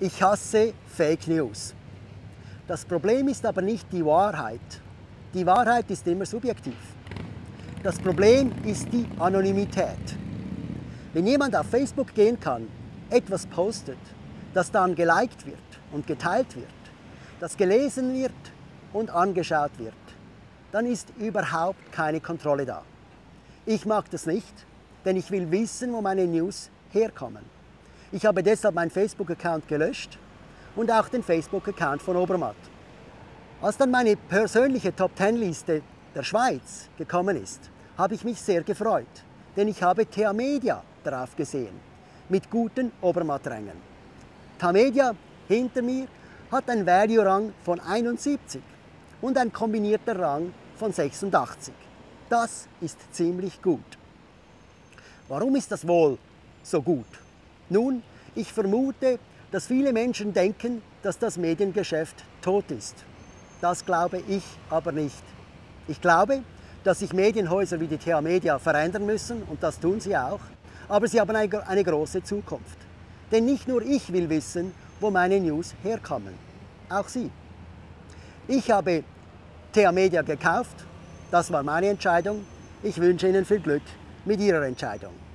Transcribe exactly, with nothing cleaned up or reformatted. Ich hasse Fake News. Das Problem ist aber nicht die Wahrheit. Die Wahrheit ist immer subjektiv. Das Problem ist die Anonymität. Wenn jemand auf Facebook gehen kann, etwas postet, das dann geliked wird und geteilt wird, das gelesen wird und angeschaut wird, dann ist überhaupt keine Kontrolle da. Ich mag das nicht, denn ich will wissen, wo meine News herkommen. Ich habe deshalb meinen Facebook-Account gelöscht und auch den Facebook-Account von Obermatt. Als dann meine persönliche Top zehn Liste der Schweiz gekommen ist, habe ich mich sehr gefreut, denn ich habe Tamedia drauf gesehen, mit guten Obermatt-Rängen. Tamedia hinter mir hat einen Value-Rang von einundsiebzig und ein kombinierter Rang von sechsundachtzig. Das ist ziemlich gut. Warum ist das wohl so gut? Nun, ich vermute, dass viele Menschen denken, dass das Mediengeschäft tot ist. Das glaube ich aber nicht. Ich glaube, dass sich Medienhäuser wie die Tamedia verändern müssen, und das tun sie auch, aber sie haben eine große Zukunft. Denn nicht nur ich will wissen, wo meine News herkommen, auch Sie. Ich habe Tamedia gekauft, das war meine Entscheidung. Ich wünsche Ihnen viel Glück mit Ihrer Entscheidung.